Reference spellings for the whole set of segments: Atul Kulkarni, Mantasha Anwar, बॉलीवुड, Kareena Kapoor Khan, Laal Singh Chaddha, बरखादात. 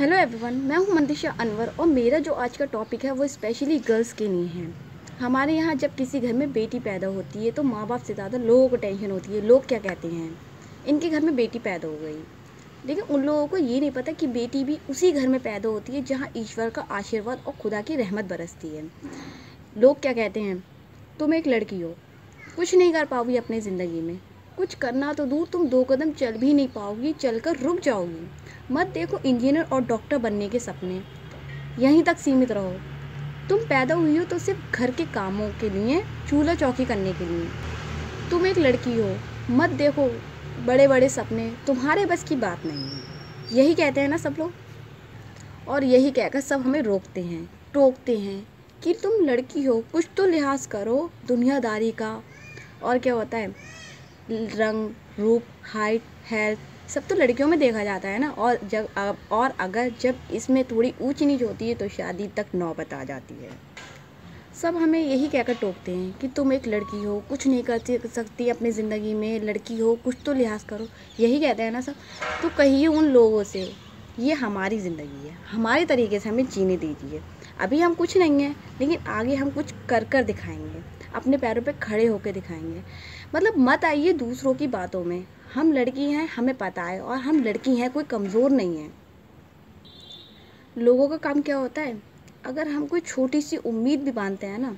Hello everyone, मैं हूं मंतशा अनवर और मेरा जो आज का टॉपिक है वो स्पेशली गर्ल्स के लिए है। हमारे यहाँ जब किसी घर में बेटी पैदा होती है तो माँ बाप से ज़्यादा लोगों को टेंशन होती है। लोग क्या कहते हैं, इनके घर में बेटी पैदा हो गई। लेकिन उन लोगों को ये नहीं पता कि बेटी भी उसी घर में पैदा होती है जहाँ ईश्वर का आशीर्वाद और खुदा की रहमत बरसती है। लोग क्या कहते हैं, तुम एक लड़की हो, कुछ नहीं कर पाओगी अपनी ज़िंदगी में, कुछ करना तो दूर तुम दो कदम चल भी नहीं पाओगी, चलकर रुक जाओगी। मत देखो इंजीनियर और डॉक्टर बनने के सपने, यहीं तक सीमित रहो। तुम पैदा हुई हो तो सिर्फ घर के कामों के लिए, चूल्हा चौकी करने के लिए। तुम एक लड़की हो, मत देखो बड़े बड़े सपने, तुम्हारे बस की बात नहीं है। यही कहते हैं ना सब लोग, और यही कहकर सब हमें रोकते हैं, टोकते हैं कि तुम लड़की हो, कुछ तो लिहाज करो दुनियादारी का। और क्या होता है, रंग, रूप, हाइट, हेल्थ, सब तो लड़कियों में देखा जाता है ना। और अगर जब इसमें थोड़ी ऊंच नीच होती है तो शादी तक नौबत आ जाती है। सब हमें यही कहकर टोकते हैं कि तुम एक लड़की हो, कुछ नहीं कर सकती अपनी ज़िंदगी में, लड़की हो कुछ तो लिहाज करो। यही कहते हैं ना सब। तो कहिए उन लोगों से, ये हमारी ज़िंदगी है, हमारे तरीके से हमें जीने दीजिए। अभी हम कुछ नहीं हैं, लेकिन आगे हम कुछ कर दिखाएंगे, अपने पैरों पे खड़े होकर दिखाएंगे। मतलब मत आइए दूसरों की बातों में। हम लड़की हैं, हमें पता है, और हम लड़की हैं, कोई कमज़ोर नहीं है। लोगों का काम क्या होता है, अगर हम कोई छोटी सी उम्मीद भी बांधते हैं ना,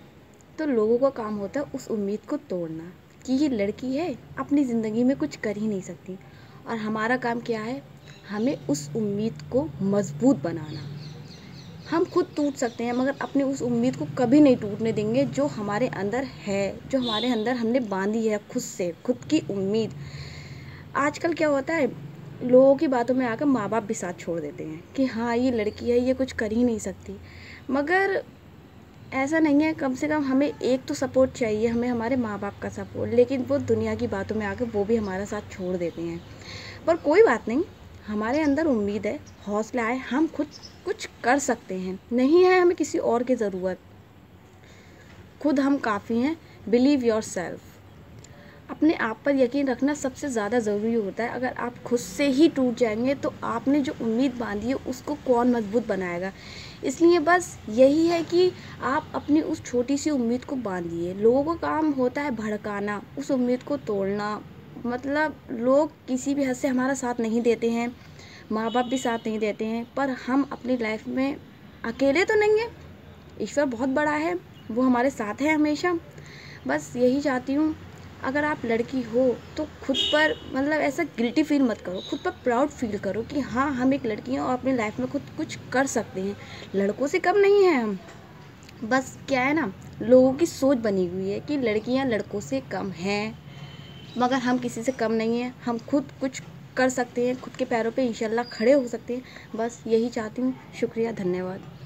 तो लोगों का काम होता है उस उम्मीद को तोड़ना कि ये लड़की है, अपनी ज़िंदगी में कुछ कर ही नहीं सकती। और हमारा काम क्या है, हमें उस उम्मीद को मजबूत बनाना। हम खुद टूट सकते हैं, मगर अपनी उस उम्मीद को कभी नहीं टूटने देंगे जो हमारे अंदर है, जो हमारे अंदर हमने बांधी है खुद से, खुद की उम्मीद। आजकल क्या होता है, लोगों की बातों में आकर माँ बाप भी साथ छोड़ देते हैं कि हाँ ये लड़की है, ये कुछ कर ही नहीं सकती। मगर ऐसा नहीं है, कम से कम हमें एक तो सपोर्ट चाहिए, हमें हमारे माँ बाप का सपोर्ट। लेकिन वो दुनिया की बातों में आकर वो भी हमारा साथ छोड़ देते हैं। पर कोई बात नहीं, हमारे अंदर उम्मीद है, हौसला है, हम खुद कुछ कर सकते हैं, नहीं है हमें किसी और की ज़रूरत, खुद हम काफ़ी हैं। बिलीव योर सेल्फ, अपने आप पर यकीन रखना सबसे ज़्यादा ज़रूरी होता है। अगर आप खुद से ही टूट जाएंगे तो आपने जो उम्मीद बांधी है उसको कौन मजबूत बनाएगा। इसलिए बस यही है कि आप अपनी उस छोटी सी उम्मीद को बांधिए। लोगों का काम होता है भड़काना, उस उम्मीद को तोड़ना। मतलब लोग किसी भी हद से हमारा साथ नहीं देते हैं, माँ बाप भी साथ नहीं देते हैं, पर हम अपनी लाइफ में अकेले तो नहीं हैं। ईश्वर बहुत बड़ा है, वो हमारे साथ है हमेशा। बस यही चाहती हूँ, अगर आप लड़की हो तो खुद पर मतलब ऐसा गिल्टी फील मत करो, खुद पर प्राउड फील करो कि हाँ हम एक लड़की हैं और अपनी लाइफ में खुद कुछ कर सकते हैं, लड़कों से कम नहीं हैं हम। बस क्या है ना, लोगों की सोच बनी हुई है कि लड़कियाँ लड़कों से कम हैं, मगर हम किसी से कम नहीं हैं। हम खुद कुछ कर सकते हैं, खुद के पैरों पे इंशाल्लाह खड़े हो सकते हैं। बस यही चाहती हूँ। शुक्रिया, धन्यवाद।